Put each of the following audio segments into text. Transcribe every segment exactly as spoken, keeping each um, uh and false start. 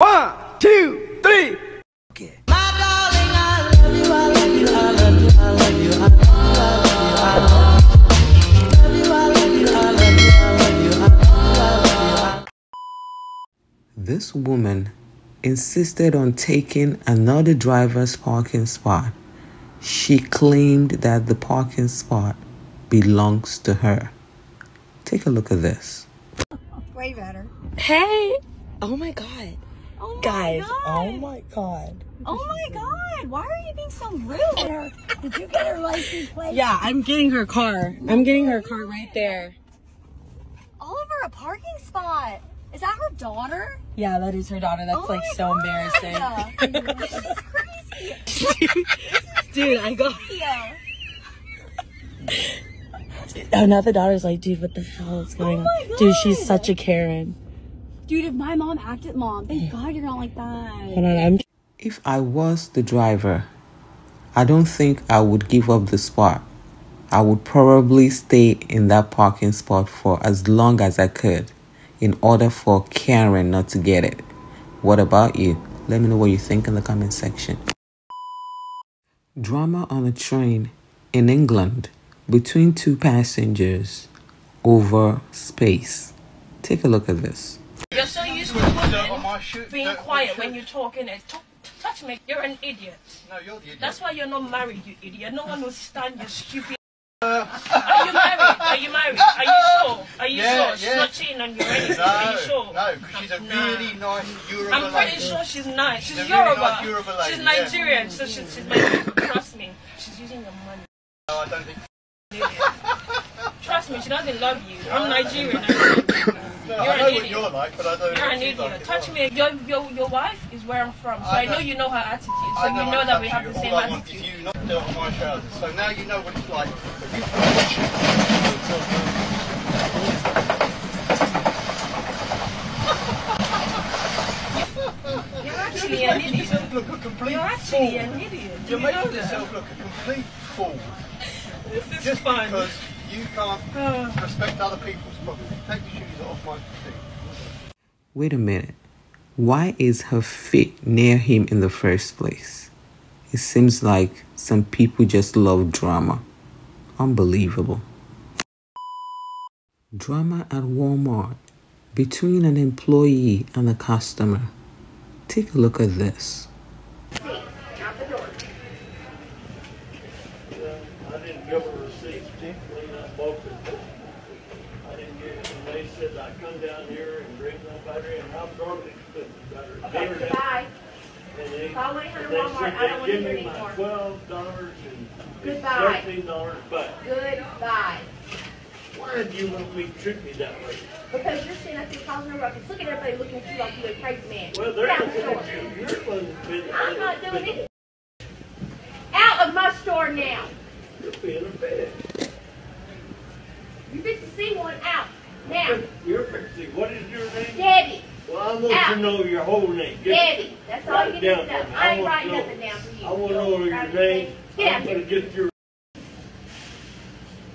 One, two, three. Okay. My darling, I love you, I love you, I love you, I love you, I love you, I love you, I love you, I love you, I love you, I love you, I love you. This woman insisted on taking another driver's parking spot. She claimed that the parking spot belongs to her. Take a look at this. Wave at her. Hey! Oh my god. Oh my Guys, god. oh my god. Oh my god, why are you being so rude? Did you get her license plate? Yeah, I'm getting her car. I'm getting her car right there. All over a parking spot. Is that her daughter? Yeah, that is her daughter. That's oh like so god. embarrassing. This is crazy. Dude, this is dude I go. Dude, oh, now the daughter's like, dude, what the hell is going oh on? God. Dude, she's such a Karen. Dude, if my mom acted, mom, thank God you're not like that. If I was the driver, I don't think I would give up the spot. I would probably stay in that parking spot for as long as I could in order for Karen not to get it. What about you? Let me know what you think in the comment section. Drama on a train in England between two passengers over space. Take a look at this. You're so used to women being quiet when you're talking and talk, touch me. You're an idiot. No, you're the idiot. That's why you're not married, you idiot. No one will stand your stupid. Uh, Are you married? Are you married? Are you sure? Are you yeah, sure? Yeah. She's not cheating on you. No, Are you sure? No, because she's a really no. nice Yoruba. I'm pretty lady. sure she's nice. She's, she's Yoruba. Really nice Yoruba lady, she's Nigerian, yeah. so she's, she's like, trust me. She's using your money. No, I don't think. Trust me, she doesn't love you. I'm Nigerian. No, you're I know an idiot. what you're like, but I don't You're an idiot. Like Touch me. Your, your, your wife is where I'm from, so I, I know you know her attitude. So I know you know that we have you. the same All attitude. I you not do on my trousers, so now you know what it's like. You're actually an idiot. You're actually an idiot. You're making yourself look a complete fool. This is Just fun. because you can't uh. respect other people's problems. Take your shoes off my feet. Wait a minute. Why is her feet near him in the first place? It seems like some people just love drama. Unbelievable. Drama at Walmart between an employee and a customer. Take a look at this. Give me my twelve dollars and thirteen dollars back. Goodbye. Why do you want me to trick me that way? Because you're sitting up here causing a ruckus. Look at everybody looking at you like you're a crazy man. Well, they're not looking at you. You're one bit. I'm not doing anything. Out of my store now. You're being a bad. You fix to see one out now. You're fixing. What is your name? Debbie. Well, I want Out. to know your whole name. Get Debbie, that's all you need to know. I ain't writing nothing down for you. I want to know your name. Yeah. I'm going to get your...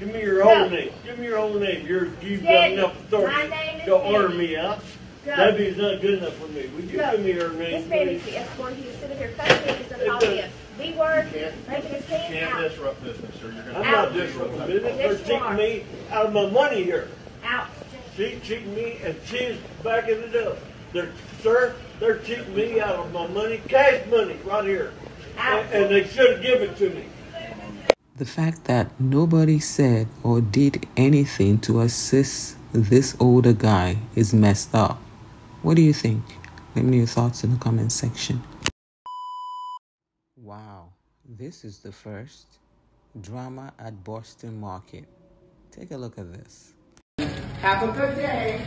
Give me your Go. whole name. Give me your whole name. You're, you've Debbie. got enough authority My name is to Debbie. order me out. Go. Debbie's not good enough for me. Would you Go. give me her name, This man is the escort. He was sitting here cussing me because of all this. We were making a scene. You can't disrupt business, sir. You're gonna I'm not disrupting business. They're cheating me out of my money here. Out. She cheated me and she's backing it up. They're, sir, they're cheating me out of my money, cash money, right here. And, and they should have given it to me. The fact that nobody said or did anything to assist this older guy is messed up. What do you think? Let me know your thoughts in the comment section. Wow, this is the first drama at Boston Market. Take a look at this. Have a good day.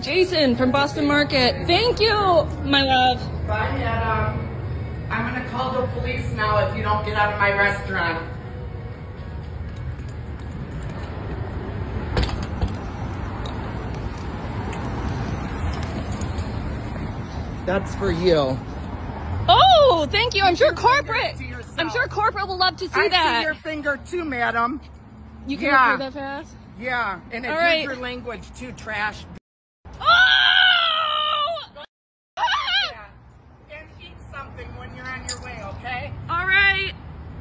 Jason from Boston Market. Thank you, my love. Bye, Adam. I'm gonna call the police now if you don't get out of my restaurant. That's for you. Oh, thank you. I'm sure corporate. I'm sure corporate will love to see I that. I see your finger too, madam. You can yeah. That fast? Yeah, and it's right. Your language too, trash. Oh! Yeah. And eat something when you're on your way, okay? All right.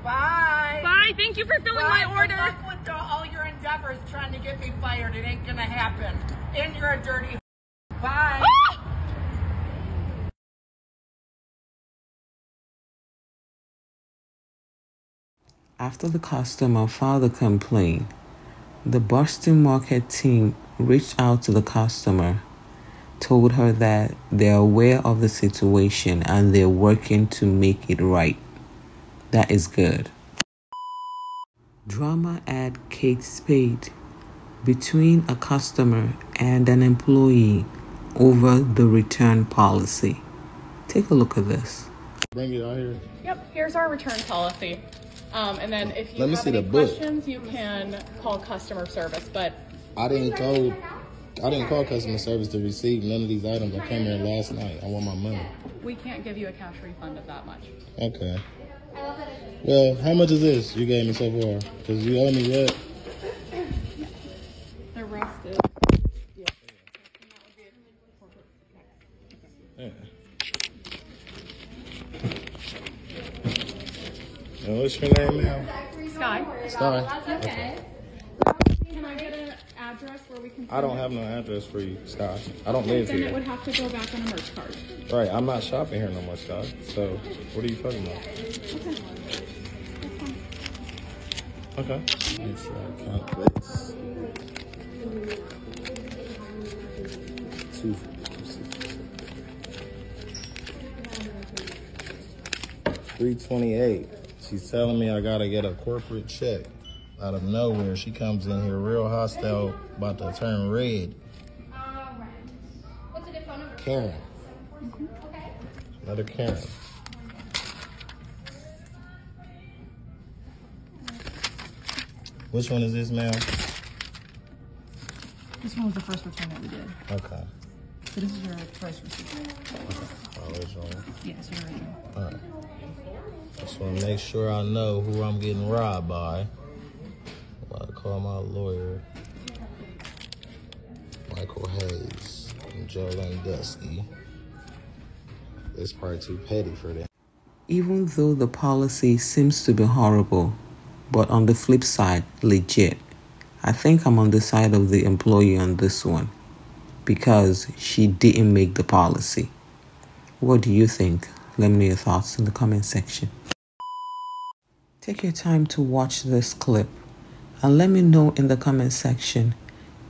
Bye. Bye. Thank you for filling Bye. my order. Good luck with all your endeavors trying to get me fired. It ain't gonna happen. And you're a dirty. Bye. Oh! After the customer filed a complaint, the Boston Market team reached out to the customer, told her that they're aware of the situation and they're working to make it right. That is good. Drama at Kate Spade between a customer and an employee over the return policy. Take a look at this. Bring it out here. Yep, here's our return policy. Um, and then if you have any questions, you can call customer service. But I didn't call, I didn't call customer service to receive none of these items. I came here last night. I want my money. We can't give you a cash refund of that much. Okay. Well, how much is this you gave me so far? Because you owe me what? The rest is. Yeah. Yeah. And what's your name now? Sky. Sky. That's okay. okay. Can I get an address where we can? I don't it? have no address for you, Sky. I don't live then here. Then it would have to go back on a merch card. Right. I'm not shopping here no more, Sky. So what are you talking about? Okay. Okay. Make sure I count this. Two. Three twenty-eight. She's telling me I gotta get a corporate check. Out of nowhere, she comes in here real hostile, about to turn red. What's a good phone number? Karen. Okay. Another Karen. Which one is this, ma'am? This one was the first return that we did. Okay. So this is your first receipt. Okay. Original. Yes, your original. All right. Just want to make sure I know who I'm getting robbed by. I'm about to call my lawyer, Michael Hayes and Joe Landusky. It's probably too petty for them. Even though the policy seems to be horrible, but on the flip side, legit. I think I'm on the side of the employee on this one because she didn't make the policy. What do you think? Let me know your thoughts in the comment section. Take your time to watch this clip and let me know in the comment section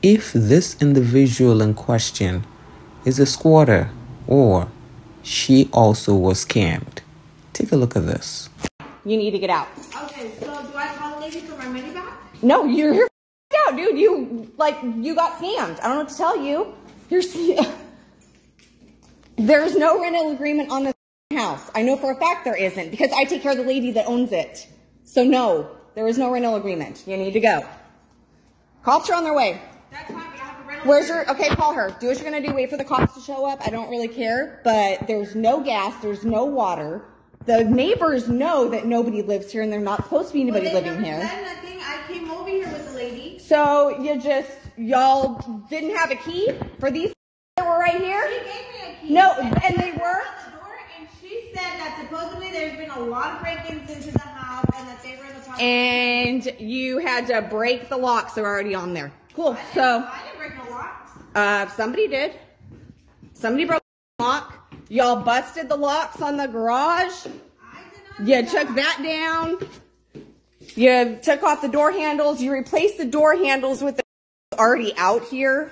if this individual in question is a squatter or she also was scammed. Take a look at this. You need to get out. Okay, so do I call the lady for my money back? No, you're, you're out, dude. You, like, you got scammed. I don't know what to tell you. You're There's no rental agreement on this house. I know for a fact there isn't because I take care of the lady that owns it. So no, there is no rental agreement. You need to go. Cops are on their way. That's fine, but I have a rental. Where's your, okay, call her. Do what you're gonna do. Wait for the cops to show up. I don't really care, but there's no gas. There's no water. The neighbors know that nobody lives here and they're not supposed to be anybody well, living here. Nothing. I came over here with the lady. So you just, y'all didn't have a key for these that were right here? She gave me a key. No, and they were? Said that supposedly there's been a lot of break-ins into the house and that they were in the process. And you had to break the locks. They're already on there. Cool. I so I didn't break the locks. Uh, somebody did. Somebody broke the lock. Y'all busted the locks on the garage. I did not. You took that down. You took off the door handles. You replaced the door handles with the already out here.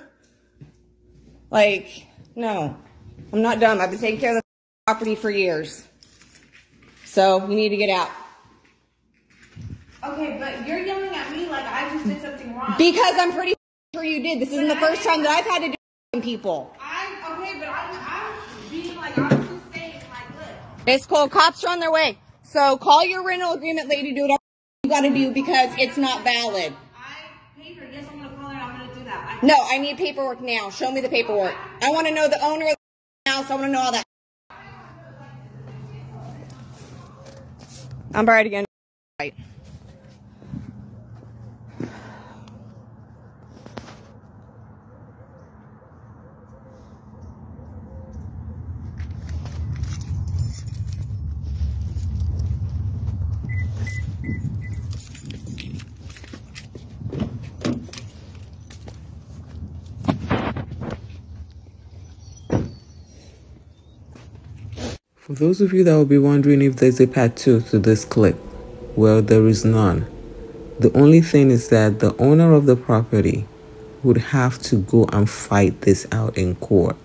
Like, no. I'm not dumb. I've been taking care of the property for years. So you need to get out. Okay, but you're yelling at me like I just did something wrong. Because I'm pretty sure you did. This but isn't the I first time that I've had to do with people. I, okay, but I'm, I'm being like, I'm just saying like, look. It's cool. Cops are on their way. So call your rental agreement lady. Do whatever you got to do because it's not valid. I paid her. Yes, I'm going to call her. I'm going to do that. I no, I need paperwork now. Show me the paperwork. I want to know the owner of the house. I want to know all that. I'm bright again. Right. For those of you that will be wondering if there's a part two to this clip, well, there is none. The only thing is that the owner of the property would have to go and fight this out in court.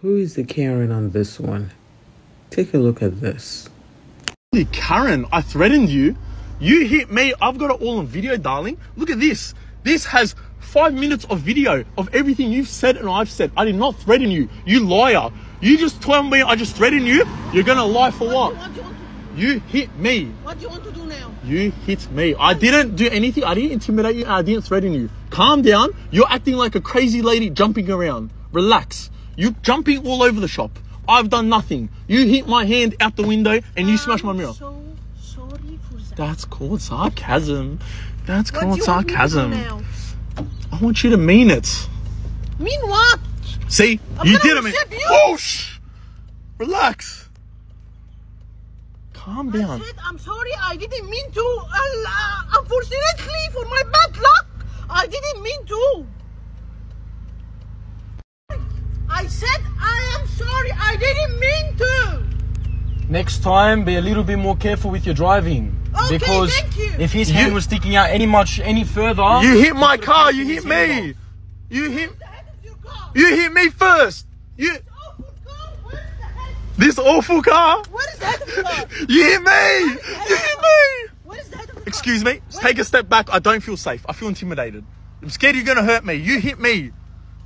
Who is the Karen on this one? Take a look at this. Karen, I threatened you. You hit me. I've got it all on video, darling. Look at this. This has five minutes of video of everything you've said and I've said. I did not threaten you, you liar. You just told me I just threatened you. You're gonna lie for what? What, do you, what do you, want to... you hit me. What do you want to do now? You hit me. I didn't do anything. I didn't intimidate you. I didn't threaten you. Calm down. You're acting like a crazy lady jumping around. Relax. You're jumping all over the shop. I've done nothing. You hit my hand out the window and you smashed my mirror. So sorry for that. That's called sarcasm. That's what called sarcasm. Want I want you to mean it. Mean what? See, I'm you did it. Mean. You. Oh, shh. Relax. Calm down. I said, I'm sorry. I didn't mean to. Uh, unfortunately, for my bad luck, I didn't mean to. I said I am sorry, I didn't mean to. Next time, be a little bit more careful with your driving. Okay, because thank you. If his hand you, was sticking out any much any further, you hit my car. You hit me. You hit. You hit me first. You. This awful car. Where is the head? This awful car. Where is the head of the car? You hit me. You hit me. Where is the head of the car? Excuse me. Just take a step back. I don't feel safe. I feel intimidated. I'm scared you're gonna hurt me. You hit me.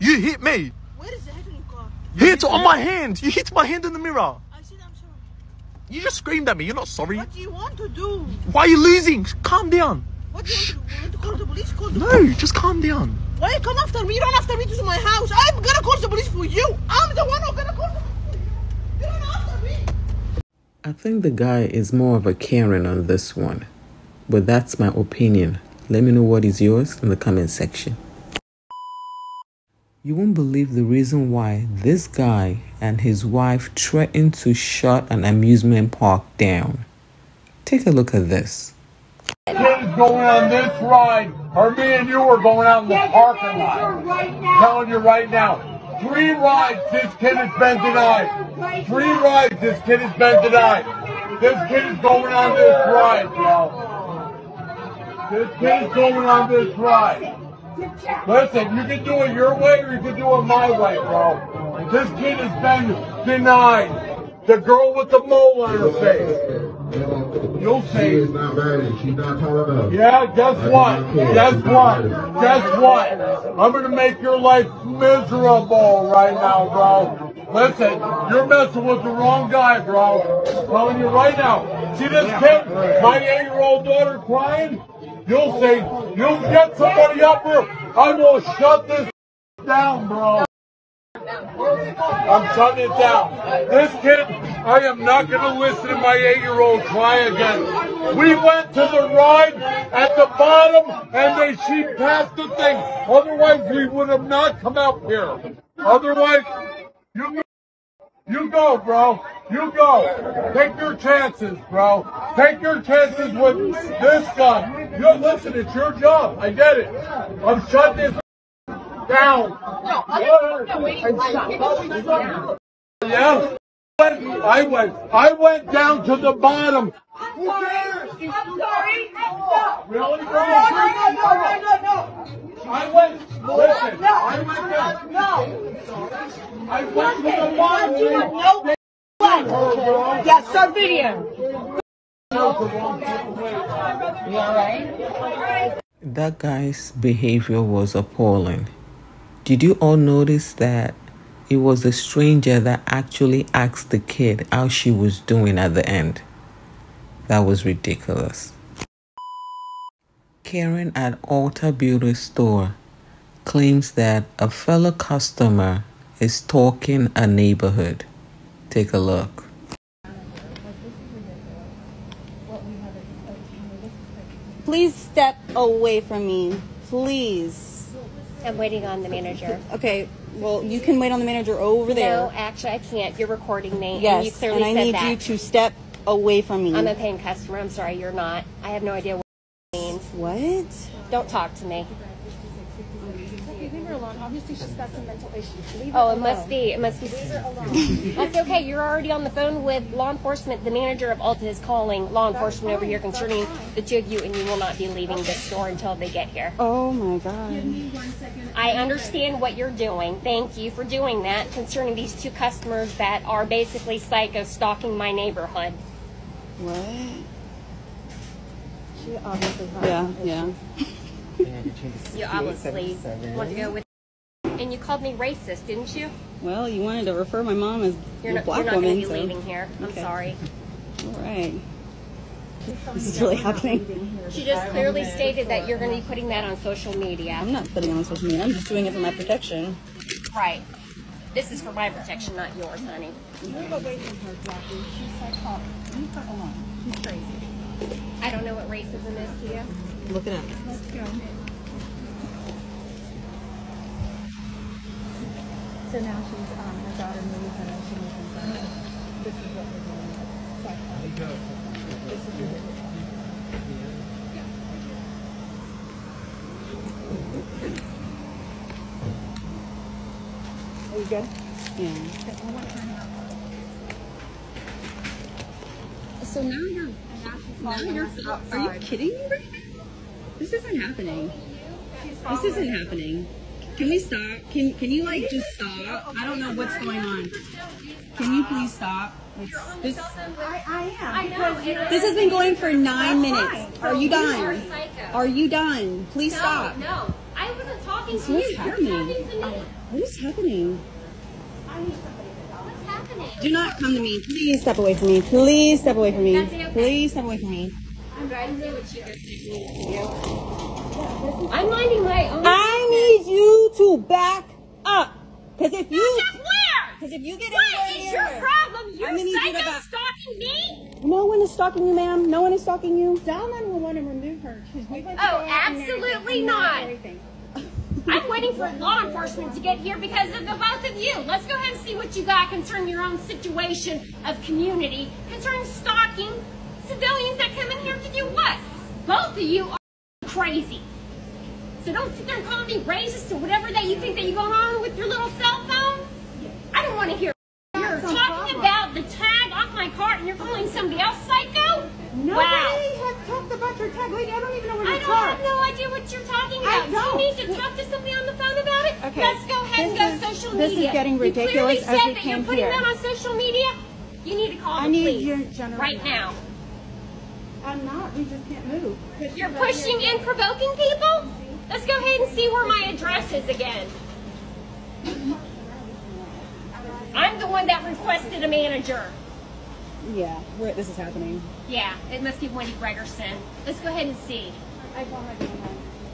You hit me. Where is the head of the car? Hit on my hand. You hit my hand in the mirror. You just screamed at me. You're not sorry. What do you want to do? Why are you losing? Calm down. What do you want to do? You want to call the police? Call the no, police. Just calm down. Why you come after me? You run after me to my house. I'm going to call the police for you. I'm the one who's going to call the police for you. You run after me. I think the guy is more of a Karen on this one. But that's my opinion. Let me know what is yours in the comment section. You won't believe the reason why this guy and his wife threatened to shut an amusement park down. Take a look at this. Kate is going on this ride. Her, me and you are going out in the parking lot. I'm telling you right now, three rides this kid has been denied. Three rides this kid has been denied. This kid is going on this ride, y'all. This kid is going on this ride. Listen, you can do it your way or you can do it my way, bro. This kid has been denied. The girl with the mole on her face. You'll see. She is not ready. She's not tall enough. Yeah, guess what? Guess what? Guess what? I'm going to make your life miserable right now, bro. Listen, you're messing with the wrong guy, bro. I'm telling you right now. See this kid? My eight-year-old daughter crying? You'll see. You'll get somebody up here. I'm going to shut this down, bro. I'm shutting it down. This kid, I am not going to listen to my eight-year-old cry again. We went to the ride at the bottom, and they she passed the thing. Otherwise, we would have not come out here. Otherwise, you go, you go, bro. You go. Take your chances, bro. Take your chances with this guy. You listen, it's your job. I get it. I'm shutting this down. No, I yeah. I went. I went down to the bottom. I'm sorry. I'm sorry. Really, bro? No, no, no, no, no. I went. Listen. I went down. No. I went to the bottom. Yeah, start video. That guy's behavior was appalling. Did you all notice that it was a stranger that actually asked the kid how she was doing at the end? That was ridiculous. Karen at Alter Beauty Store claims that a fellow customer is stalking a neighborhood. Take a look. Please step away from me, please. I'm waiting on the manager. Okay, well, you can wait on the manager over there. No, actually, I can't. You're recording me. Yes, and, you clearly and I said need that. You to step away from me. I'm a paying customer. I'm sorry, you're not. I have no idea what it means. What? Don't talk to me. Leave her alone. Obviously, she's got some mental issues. Leave her oh, it alone. must be. It must be. Leave her alone. That's okay. You're already on the phone with law enforcement. The manager of Alta is calling law enforcement over here concerning the two of you, and you will not be leaving okay. the store until they get here. Oh, my God. Give me one second. I understand what you're doing. Thank you for doing that concerning these two customers that are basically psycho stalking my neighborhood. What? She obviously has yeah, yeah. You obviously want to go with. And you called me racist, didn't you? Well, you wanted to refer my mom as you're not, a black you're not woman. You're not going to be so. leaving here. I'm okay. sorry. All right. This is really happening. She just clearly stated that you're going to be putting that on social media. I'm not putting it on social media. I'm just doing it for my protection. Right. This is for my protection, not yours, honey. Move away from her, Jackie. She's psychotic. Leave her alone. She's crazy. I don't know what racism is to you. Look it up. Let's go. So now she's, um, her daughter moves and she moves inside. This is what we're doing. Sorry. This is what we're doing. Are you good? Yeah. So now you're, now you're, are you kidding me right now? This isn't happening. This isn't happening. Can we stop? Can Can you like just stop? I don't know what's going on. Can you please stop? It's, this, I, I am. This has been going for nine minutes. Are you done? Are you done? Please stop. No, I wasn't talking to you. What's happening? What is happening? What's happening? Do not come to me. Please step away from me. Please step away from me. Please step away from me. I'm minding my own. I need you to back up, because if you, because if you get in what is your problem? You're psycho stalking me. No one is stalking you, ma'am. No one is stalking you. Dallin will want to remove her. Oh, absolutely not. I'm waiting for law enforcement to get here because of the both of you. Let's go ahead and see what you got concerning your own situation of community, concerning stalking. Civilians that come in here to do what? Both of you are crazy. So don't sit there and call me racist or whatever that you think that you're going on with your little cell phone. I don't want to hear. You're talking about the tag off my cart and you're calling somebody else psycho? Nobody wow. has talked about your tag. Wait, I don't even know what you're talking about. I don't have no idea what you're talking about. Do you need to talk to somebody on the phone about it? Okay. Let's go ahead this and go is, social this media. This is getting ridiculous. You clearly said that you're putting that on social media. You need to call I the need police your general right now. I'm not. We just can't move. You're pushing and provoking people? Let's go ahead and see where my address is again. I'm the one that requested a manager. Yeah, where this is happening. Yeah, it must be Wendy Gregerson. Let's go ahead and see.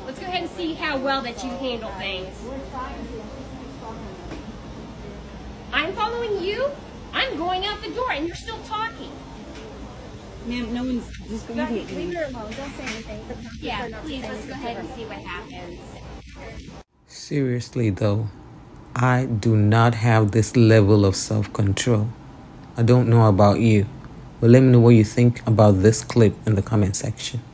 Let's go ahead and see how well that you handle things. I'm following you. I'm going out the door and you're still talking. Ma'am, no one's just going to leave, leave her alone. Don't say anything. Yeah, please, let's go ahead and see what happens. Seriously, though, I do not have this level of self-control. I don't know about you, but let me know what you think about this clip in the comment section.